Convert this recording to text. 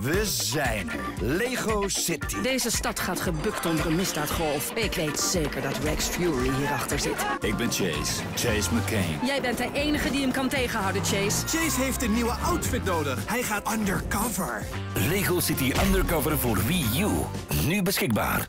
We zijn er. Lego City. Deze stad gaat gebukt onder een misdaadgolf. Ik weet zeker dat Rex Fury hierachter zit. Ik ben Chase. Chase McCain. Jij bent de enige die hem kan tegenhouden, Chase. Chase heeft een nieuwe outfit nodig. Hij gaat undercover. Lego City Undercover voor Wii U. Nu beschikbaar.